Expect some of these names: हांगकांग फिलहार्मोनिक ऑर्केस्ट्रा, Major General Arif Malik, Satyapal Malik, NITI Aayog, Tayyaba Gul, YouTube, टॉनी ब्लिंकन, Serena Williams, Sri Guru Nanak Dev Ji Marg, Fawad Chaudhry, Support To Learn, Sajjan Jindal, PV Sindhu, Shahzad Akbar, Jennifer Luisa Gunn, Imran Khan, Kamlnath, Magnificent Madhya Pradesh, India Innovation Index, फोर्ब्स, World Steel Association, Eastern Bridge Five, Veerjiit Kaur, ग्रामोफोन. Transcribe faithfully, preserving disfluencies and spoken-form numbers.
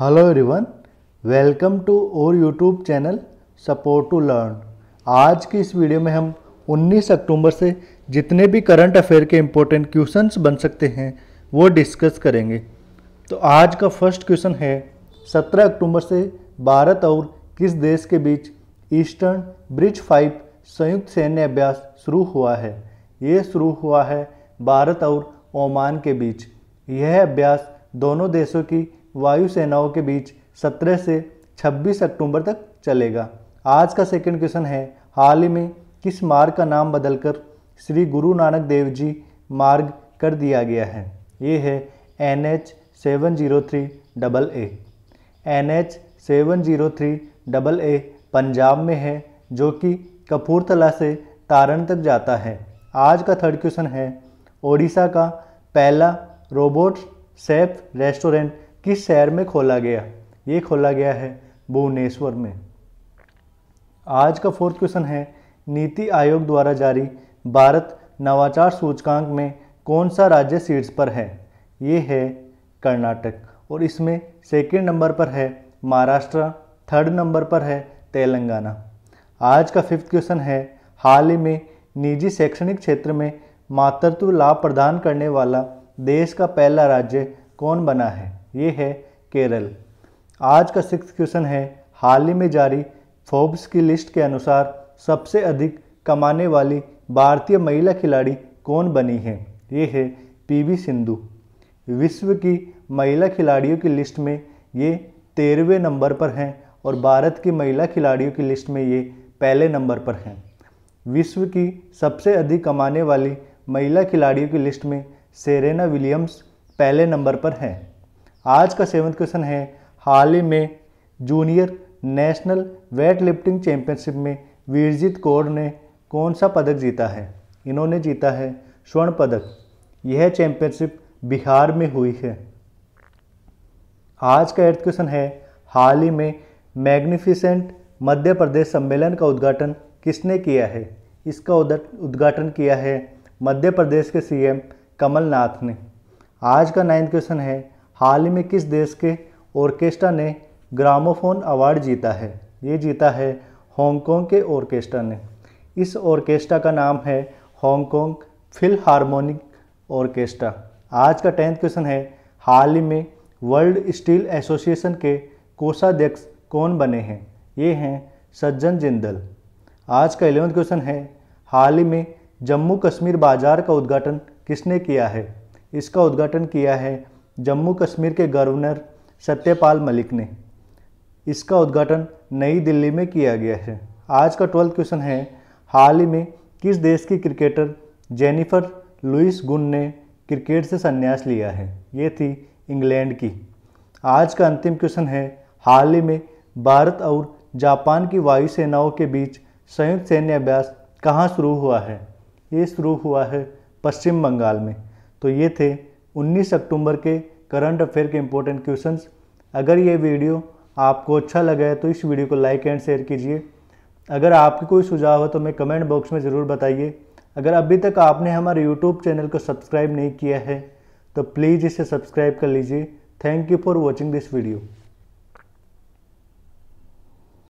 Hello everyone, welcome to और YouTube channel support to learn. आज की इस वीडियो में हम उन्नीस अक्टूबर से जितने भी करंट अफेयर के इम्पोर्टेंट क्वेश्चंस बन सकते हैं वो डिस्कस करेंगे। तो आज का फर्स्ट क्वेश्चन है सत्रह अक्टूबर से भारत और किस देश के बीच ईस्टर्न ब्रिज फाइव संयुक्त सैन्य अभ्यास शुरू हुआ है। ये शुरू हुआ है भारत और ओमान के बीच। यह अभ्यास दोनों देशों की वायुसेनाओं के बीच सत्रह से छब्बीस अक्टूबर तक चलेगा। आज का सेकंड क्वेश्चन है, हाल ही में किस मार्ग का नाम बदलकर श्री गुरु नानक देव जी मार्ग कर दिया गया है। ये है N H seven zero three double A. N H seven zero three double A Punjab में है, जो कि कपूरथला से तारण तक जाता है। आज का थर्ड क्वेश्चन है, ओडिशा का पहला रोबोट शेफ रेस्टोरेंट किस शहर में खोला गया। ये खोला गया है भुवनेश्वर में। आज का फोर्थ क्वेश्चन है, नीति आयोग द्वारा जारी भारत नवाचार सूचकांक में कौन सा राज्य शीर्ष पर है। ये है कर्नाटक, और इसमें सेकंड नंबर पर है महाराष्ट्र, थर्ड नंबर पर है तेलंगाना। आज का फिफ्थ क्वेश्चन है, हाल ही में निजी शैक्षणिक क्षेत्र में मातृत्व लाभ प्रदान करने वाला देश का पहला राज्य कौन बना है। ये है केरल। आज का सिक्स्थ क्वेश्चन है, हाल ही में जारी फोर्ब्स की लिस्ट के अनुसार सबसे अधिक कमाने वाली भारतीय महिला खिलाड़ी कौन बनी है। ये है पीवी सिंधु। विश्व की महिला खिलाड़ियों की लिस्ट में ये तेरहवें नंबर पर हैं और भारत की महिला खिलाड़ियों की लिस्ट में ये पहले नंबर पर हैं। विश्व की सबसे अधिक कमाने वाली महिला खिलाड़ियों की लिस्ट में सेरेना विलियम्स पहले नंबर पर हैं। आज का सेवंथ क्वेश्चन है, हाल ही में junior national weight lifting championship में वीरजीत कौर ने कौन सा पदक जीता है। इन्होंने जीता है स्वर्ण पदक। यह चैम्पियनशिप बिहार में हुई है। आज का एट्थ क्वेश्चन है, हाल ही में मैग्निफिसेंट मध्य प्रदेश सम्मेलन का उद्घाटन किसने किया है। इसका उद्घाटन किया है मध्य प्रदेश के सीएम कमलनाथ ने। आज का नाइन्थ क्वेश्चन है, हाल ही में किस देश के ऑर्केस्ट्रा ने ग्रामोफोन अवार्ड जीता है। ये जीता है हांगकांग के ऑर्केस्ट्रा ने। इस ऑर्केस्ट्रा का नाम है हांगकांग फिलहार्मोनिक ऑर्केस्ट्रा। आज का टेंथ क्वेश्चन है, हाल ही में वर्ल्ड स्टील एसोसिएशन के कोषाध्यक्ष कौन बने हैं। ये हैं सज्जन जिंदल। आज का इलेवेंथ क्वेश्चन है, हाल ही में जम्मू कश्मीर बाजार का उद्घाटन किसने किया है। इसका उद्घाटन किया है जम्मू कश्मीर के गवर्नर सत्यपाल मलिक ने। इसका उद्घाटन नई दिल्ली में किया गया है। आज का ट्वेल्थ क्वेश्चन है, हाल ही में किस देश की क्रिकेटर जेनिफर लुइस गुन ने क्रिकेट से संन्यास लिया है। ये थी इंग्लैंड की। आज का अंतिम क्वेश्चन है, हाल ही में भारत और जापान की वायुसेनाओं के बीच संयुक्त सैन्य अभ्यास कहाँ शुरू हुआ है। ये शुरू हुआ है पश्चिम बंगाल में। तो ये थे उन्नीस अक्टूबर के करंट अफेयर के इम्पोर्टेंट क्वेश्चंस। अगर ये वीडियो आपको अच्छा लगा है तो इस वीडियो को लाइक एंड शेयर कीजिए। अगर आपके कोई सुझाव हो तो हमें कमेंट बॉक्स में ज़रूर बताइए। अगर अभी तक आपने हमारे यूट्यूब चैनल को सब्सक्राइब नहीं किया है तो प्लीज़ इसे सब्सक्राइब कर लीजिए। Thank you for watching this video.